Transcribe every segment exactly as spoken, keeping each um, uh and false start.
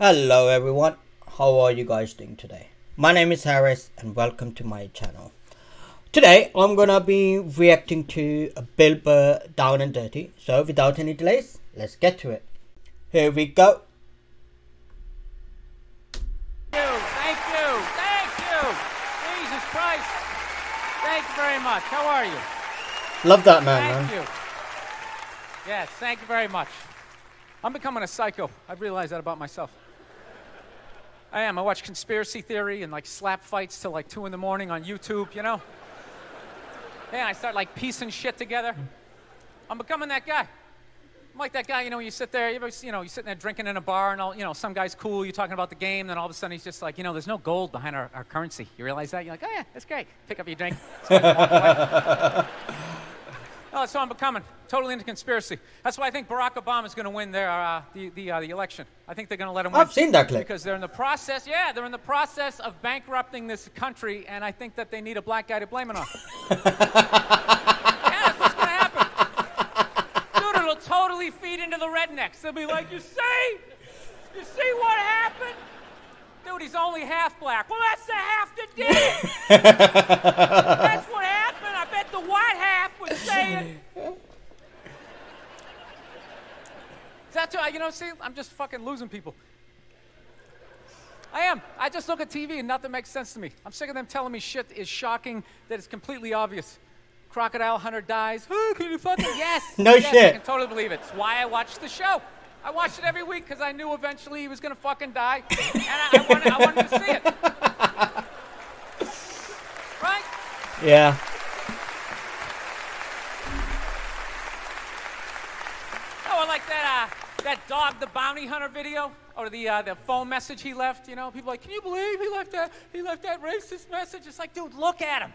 Hello everyone, how are you guys doing today? My name is Harris and welcome to my channel. Today I'm gonna be reacting to a Bill Burr Down and Dirty, so without any delays, let's get to it. Here we go. Thank you, thank you, thank you. Jesus Christ, thank you very much. How are you? Love that man. Thank man. you. Yes, thank you very much. I'm becoming a psycho. I've realized that about myself. I am. I watch conspiracy theory and like slap fights till like two in the morning on YouTube, you know? Yeah, I start like piecing shit together. I'm becoming that guy. I'm like that guy, you know, you sit there, you, ever, you know, you're sitting there drinking in a bar and all, you know, some guy's cool, you're talking about the game, then all of a sudden he's just like, you know, there's no gold behind our, our currency. You realize that? You're like, oh yeah, that's great. Pick up your drink. Oh, so I'm becoming totally into conspiracy. That's why I think Barack Obama is going to win their uh, the the, uh, the election. I think they're going to let him win. I've seen that clip because they're in the process. Yeah, they're in the process of bankrupting this country, and I think that they need a black guy to blame it on. Yeah, that's what's going to happen, dude. It'll totally feed into the rednecks. They'll be like, "You see, you see what happened, dude? He's only half black. Well, that's the half that did it. That's what happened. I bet the white half was saying." That's what, you know, see, I'm just fucking losing people. I am. I just look at T V and nothing makes sense to me. I'm sick of them telling me shit is shocking that it's completely obvious. Crocodile Hunter dies. Oh, can you fucking yes. No yes, shit. I can totally believe it. It's why I watch the show. I watch it every week because I knew eventually he was gonna fucking die, and I, I, wanted, I wanted to see it. Right? Yeah. Oh, I like that. Uh, That dog, the bounty hunter video, or the uh, the phone message he left, you know, people are like, can you believe he left that? He left that racist message. It's like, dude, look at him.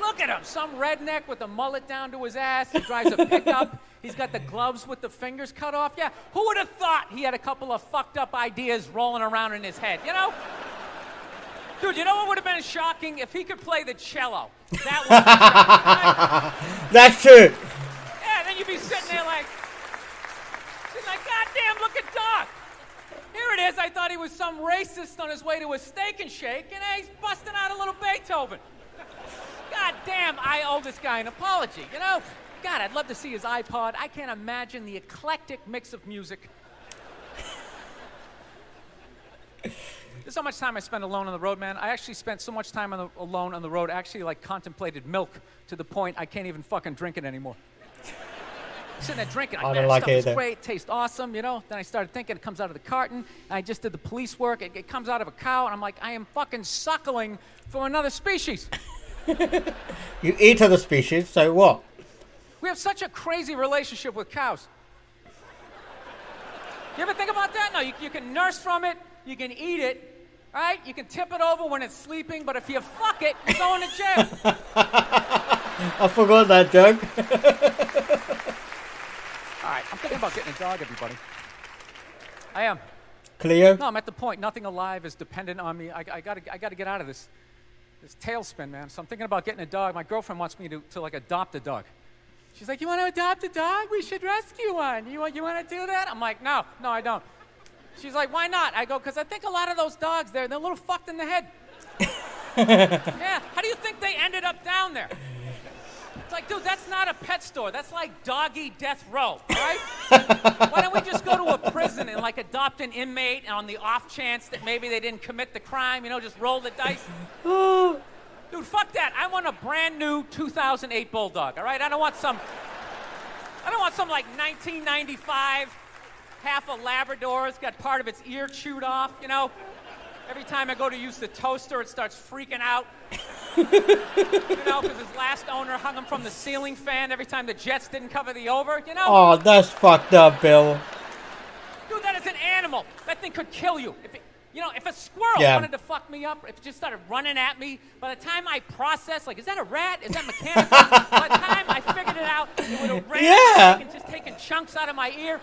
Look at him. Some redneck with a mullet down to his ass. He drives a pickup. He's got the gloves with the fingers cut off. Yeah, who would have thought he had a couple of fucked up ideas rolling around in his head, you know? Dude, you know what would have been shocking? If he could play the cello. That would have been shocking. Right? That's true. Yeah, then you'd be sitting there like, like, goddamn, look at Doc. Here it is. I thought he was some racist on his way to a steak and shake, and hey, he's busting out a little Beethoven. Goddamn, I owe this guy an apology, you know? God, I'd love to see his iPod. I can't imagine the eclectic mix of music. There's so much time I spend alone on the road, man. I actually spent so much time on the, alone on the road, I actually, like, contemplated milk to the point I can't even fucking drink it anymore. Sitting there drinking, like, I don't like stuff it either. Is great, tastes awesome, you know. Then I started thinking, it comes out of the carton. I just did the police work. It, it comes out of a cow, and I'm like, I am fucking suckling for another species. You eat other species, so what? We have such a crazy relationship with cows. You ever think about that? No, you, you can nurse from it. You can eat it, right? You can tip it over when it's sleeping, but if you fuck it, you're going to jail. I forgot that joke. All right, I'm thinking about getting a dog, everybody. I am. Cleo? No, I'm at the point. Nothing alive is dependent on me. I, I gotta, I gotta get out of this, this tailspin, man. So I'm thinking about getting a dog. My girlfriend wants me to, to like, adopt a dog. She's like, you want to adopt a dog? We should rescue one. You want, you want to do that? I'm like, no, no, I don't. She's like, why not? I go, because I think a lot of those dogs there, they're a little fucked in the head. Yeah. How do you think they ended up down there? It's like, dude, that's not a pet store. That's like doggy death row, right? Why don't we just go to a prison and, like, adopt an inmate, and on the off chance that maybe they didn't commit the crime, you know, just roll the dice? Dude, fuck that. I want a brand new two thousand eight Bulldog, all right? I don't want some, I don't want some, like, nineteen ninety-five, half a Labrador. It's got part of its ear chewed off, you know? Every time I go to use the toaster, it starts freaking out. You know, because his last owner hung him from the ceiling fan every time the Jets didn't cover the over, you know? Oh, that's fucked up, Bill. Dude, that is an animal. That thing could kill you. If it, you know, if a squirrel yeah. wanted to fuck me up, if it just started running at me, by the time I processed, like, is that a rat? Is that mechanical? By the time I figured it out, it would have ran yeah. and just taken chunks out of my ear.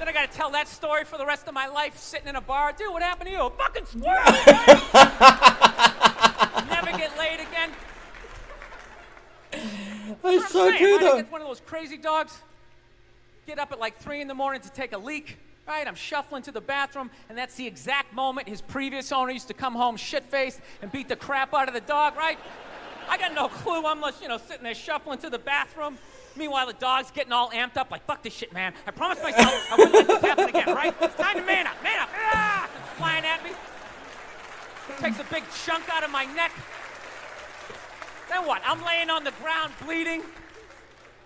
Then I got to tell that story for the rest of my life, sitting in a bar. Dude, what happened to you? A fucking squirrel, right? Never get laid again. That's so good, though. Get one of those crazy dogs, get up at like three in the morning to take a leak, Right? I'm shuffling to the bathroom, and that's the exact moment his previous owner used to come home shit-faced and beat the crap out of the dog, right? I got no clue. I'm just, you know, sitting there shuffling to the bathroom. Meanwhile, the dog's getting all amped up, like, fuck this shit, man. I promised myself I wouldn't let this happen again, right? It's time to man up, man up. Ah! It's flying at me. Takes a big chunk out of my neck. Then what? I'm laying on the ground bleeding.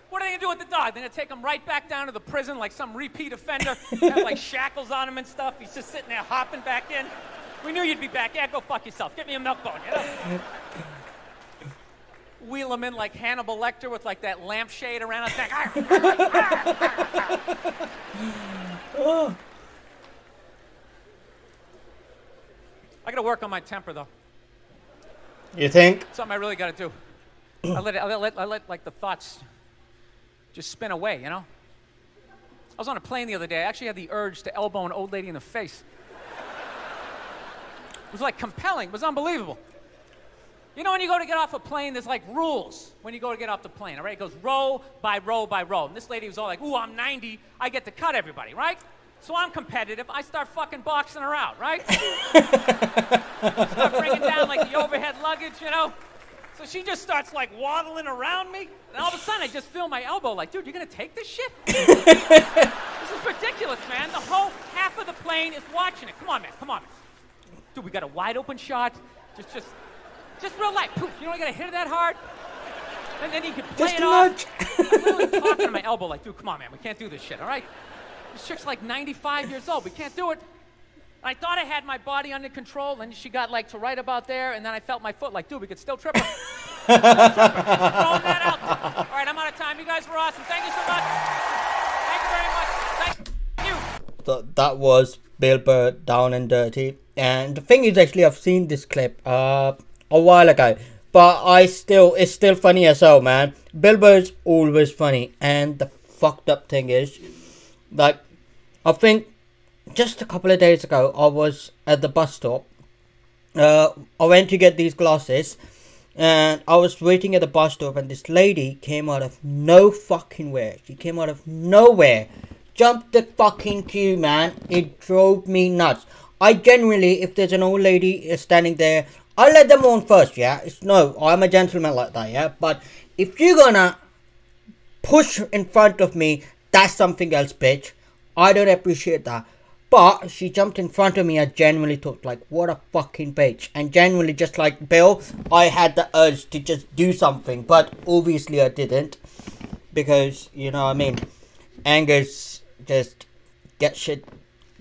What are they going to do with the dog? They're going to take him right back down to the prison like some repeat offender. Have, like, shackles on him and stuff. He's just sitting there hopping back in. We knew you'd be back. Yeah, go fuck yourself. Get me a milk bone. You know? Wheel him in like Hannibal Lecter with, like, that lampshade around his neck. I got to work on my temper, though. You think? Something I really got to do. I let, it, I, let, I let, like, the thoughts just spin away, you know? I was on a plane the other day. I actually had the urge to elbow an old lady in the face. It was, like, compelling. It was unbelievable. You know, when you go to get off a plane, there's, like, rules when you go to get off the plane, all right? It goes row by row by row. And this lady was all like, ooh, I'm ninety. I get to cut everybody, right? So I'm competitive. I start fucking boxing her out, right? Start breaking down, like, the overhead luggage, you know? So she just starts, like, waddling around me. And all of a sudden, I just feel my elbow like, dude, you're going to take this shit? This is ridiculous, man. The whole half of the plane is watching it. Come on, man. Come on, man. Dude, we got a wide-open shot. Just just, just real light. Poof. You don't got to hit it that hard. And then you can play just it off. I'm literally talking to my elbow like, dude, come on, man. We can't do this shit, all right? This chick's, like, ninety-five years old. We can't do it. I thought I had my body under control, and she got, like, to right about there, and then I felt my foot like, dude, we could still trip her. Still trip her. Throwing that out. All right, I'm out of time. You guys were awesome. Thank you so much. Thank you very much. Thank you. So that was Bill Burr, Down and Dirty. And the thing is, actually, I've seen this clip uh, a while ago, but I still, it's still funny as hell, man. Bill Burr's always funny, and the fucked up thing is, like, I think just a couple of days ago, I was at the bus stop. Uh, I went to get these glasses, and I was waiting at the bus stop, and this lady came out of no fucking where. She came out of nowhere, jumped the fucking queue, man. It drove me nuts. I generally, if there's an old lady standing there, I let them on first, yeah. It's no, I'm a gentleman like that, yeah. But if you're gonna push in front of me, that's something else, bitch. I don't appreciate that. But she jumped in front of me. I genuinely thought, like, what a fucking bitch. And genuinely, just like Bill, I had the urge to just do something. But obviously I didn't. Because, you know what I mean, anger's just get shit,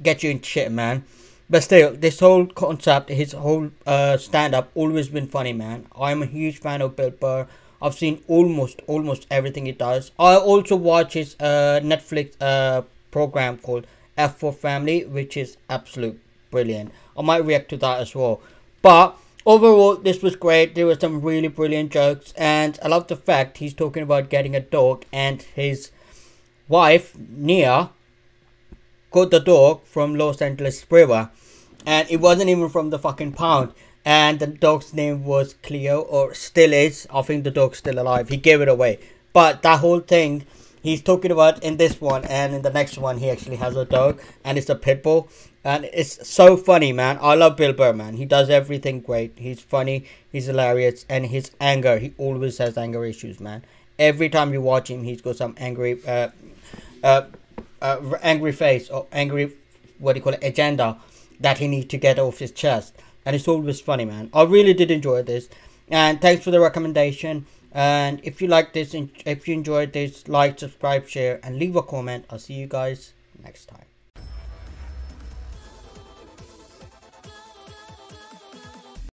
get you in shit, man. But still, this whole concept, his whole uh, stand-up, always been funny, man. I'm a huge fan of Bill Burr. I've seen almost, almost everything he does. I also watch his uh, Netflix uh, program called F four Family, which is absolute brilliant. I might react to that as well. But overall, this was great. There were some really brilliant jokes, and I love the fact he's talking about getting a dog, and his wife Nia got the dog from Los Angeles River, and it wasn't even from the fucking pound. And the dog's name was Cleo, or still is. I think the dog's still alive. He gave it away. But that whole thing he's talking about in this one, and in the next one he actually has a dog, and it's a pit bull, and it's so funny, man. I love Bill Burr, man. He does everything great. He's funny, he's hilarious, and his anger, he always has anger issues, man. Every time you watch him, he's got some angry uh, uh, uh, angry face, or angry, what do you call it, agenda that he needs to get off his chest, and it's always funny, man. I really did enjoy this, and thanks for the recommendation. And if you like this, if you enjoyed this, like, subscribe, share, and leave a comment. I'll see you guys next time.